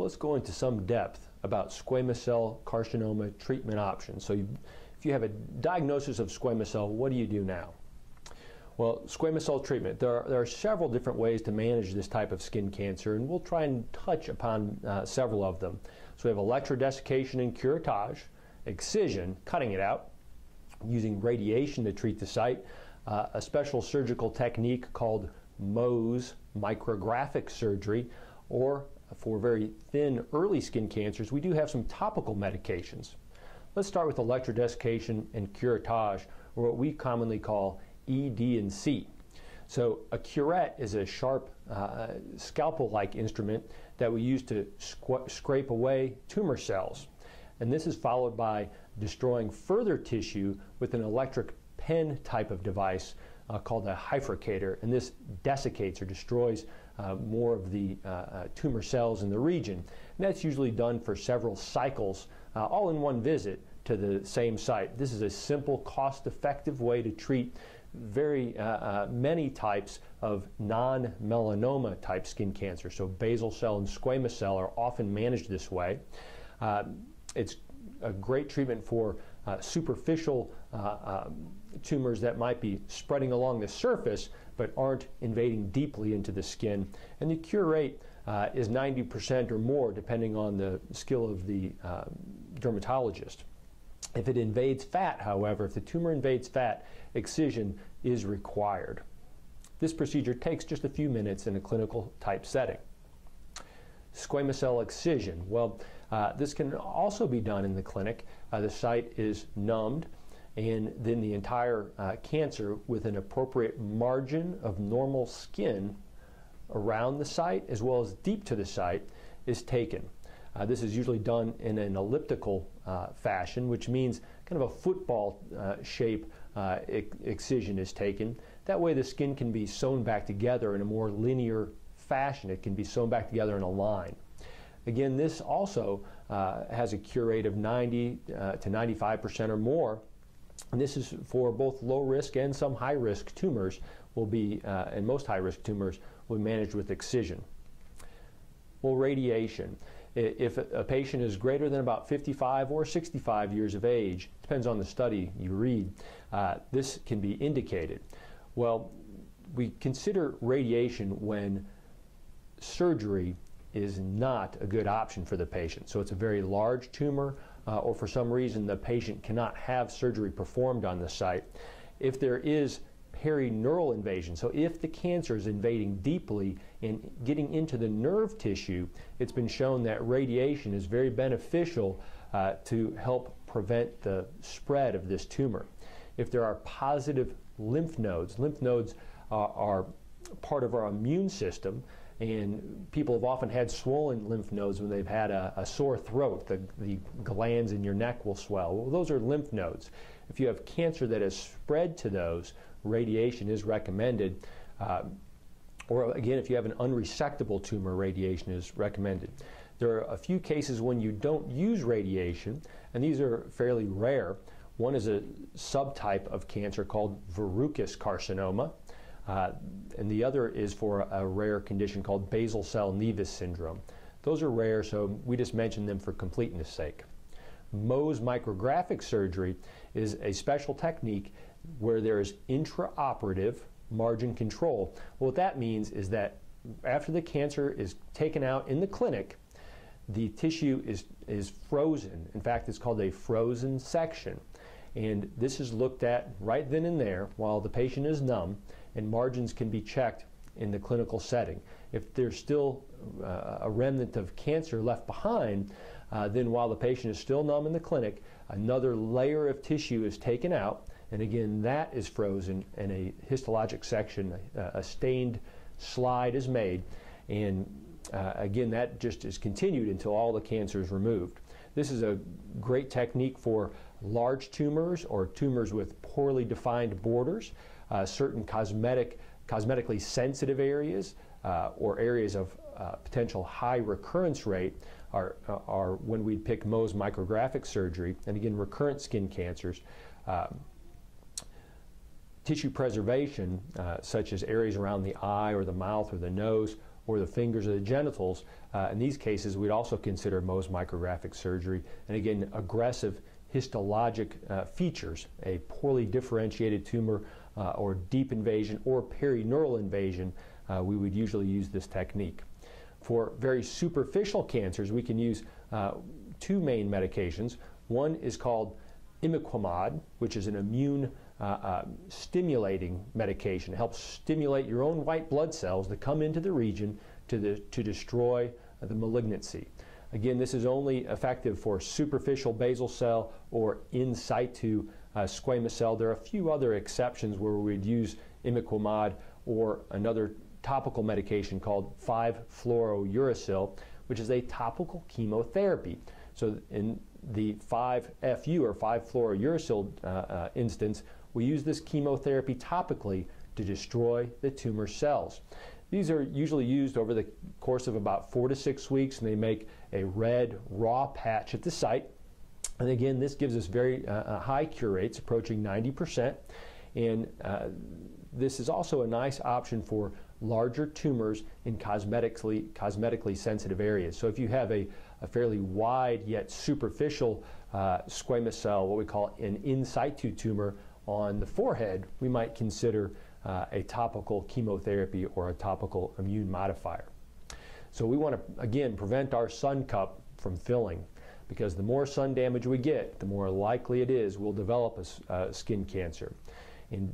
So let's go into some depth about squamous cell carcinoma treatment options. So if you have a diagnosis of squamous cell, what do you do now? Well, squamous cell treatment, there are several different ways to manage this type of skin cancer, and we'll try and touch upon several of them. So we have electrodesiccation and curettage, excision, cutting it out, using radiation to treat the site, a special surgical technique called Mohs micrographic surgery, or for very thin early skin cancers, we do have some topical medications. Let's start with electrodesiccation and curettage, or what we commonly call ED&C. So a curette is a sharp scalpel-like instrument that we use to scrape away tumor cells. And this is followed by destroying further tissue with an electric pen type of device called a hyfricator, and this desiccates or destroys more of the tumor cells in the region. And that's usually done for several cycles, all in one visit to the same site. This is a simple, cost-effective way to treat very many types of non-melanoma type skin cancer. So basal cell and squamous cell are often managed this way. It's a great treatment for superficial tumors that might be spreading along the surface but aren't invading deeply into the skin. And the cure rate is 90% or more, depending on the skill of the dermatologist. If it invades fat, however, if the tumor invades fat, excision is required. This procedure takes just a few minutes in a clinical type setting. Squamous cell excision. Well, this can also be done in the clinic. The site is numbed, and then the entire cancer, with an appropriate margin of normal skin around the site as well as deep to the site, is taken. This is usually done in an elliptical fashion, which means kind of a football shape excision is taken. That way the skin can be sewn back together in a more linear fashion. It can be sewn back together in a line. Again, this also has a cure rate of 90 to 95% or more, and this is for both low-risk and some high-risk tumors will be, and most high-risk tumors will be managed with excision. Well, radiation. If a patient is greater than about 55 or 65 years of age, depends on the study you read, this can be indicated. Well, we consider radiation when surgery is not a good option for the patient. So it's a very large tumor, or for some reason the patient cannot have surgery performed on the site. If there is perineural invasion, so if the cancer is invading deeply and getting into the nerve tissue, it's been shown that radiation is very beneficial to help prevent the spread of this tumor. If there are positive lymph nodes are part of our immune system, and people have often had swollen lymph nodes when they've had a sore throat. The glands in your neck will swell. Well, those are lymph nodes. If you have cancer that has spread to those, radiation is recommended. Or again, if you have an unresectable tumor, radiation is recommended. There are a few cases when you don't use radiation, and these are fairly rare. One is a subtype of cancer called verrucous carcinoma. And the other is for a rare condition called basal cell nevus syndrome. Those are rare, so we just mentioned them for completeness sake. Mohs micrographic surgery is a special technique where there is intraoperative margin control. Well, what that means is that after the cancer is taken out in the clinic, the tissue is frozen. In fact, it's called a frozen section. And this is looked at right then and there while the patient is numb, and margins can be checked in the clinical setting. If there's still a remnant of cancer left behind, then while the patient is still numb in the clinic, another layer of tissue is taken out, and again that is frozen, and a histologic section, a stained slide is made, and again that just is continued until all the cancer is removed. This is a great technique for large tumors or tumors with poorly defined borders, certain cosmetically sensitive areas, or areas of potential high recurrence rate are when we pick Mohs micrographic surgery, and again recurrent skin cancers. Tissue preservation, such as areas around the eye or the mouth or the nose or the fingers or the genitals, in these cases we'd also consider Mohs micrographic surgery. And again, aggressive histologic features, a poorly differentiated tumor or deep invasion or perineural invasion, we would usually use this technique. For very superficial cancers, we can use two main medications. One is called imiquimod, which is an immune stimulating medication. It helps stimulate your own white blood cells to come into the region to destroy the malignancy. Again, this is only effective for superficial basal cell or in situ squamous cell. There are a few other exceptions where we'd use imiquimod or another topical medication called 5-fluorouracil, which is a topical chemotherapy. So in the 5-FU or 5-fluorouracil instance, we use this chemotherapy topically to destroy the tumor cells. These are usually used over the course of about 4 to 6 weeks, and they make a red raw patch at the site. And again, this gives us very high cure rates, approaching 90%. And this is also a nice option for larger tumors in cosmetically sensitive areas. So if you have a fairly wide yet superficial squamous cell, what we call an in situ tumor on the forehead, we might consider a topical chemotherapy or a topical immune modifier. So we want to, again, prevent our sun cup from filling, because the more sun damage we get, the more likely it is we'll develop a skin cancer. And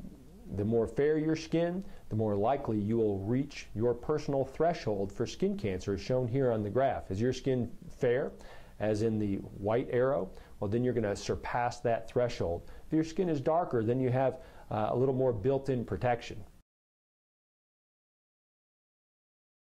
the more fair your skin, the more likely you will reach your personal threshold for skin cancer, as shown here on the graph. Is your skin fair, as in the white arrow? Well, then you're going to surpass that threshold. If your skin is darker, then you have a little more built-in protection.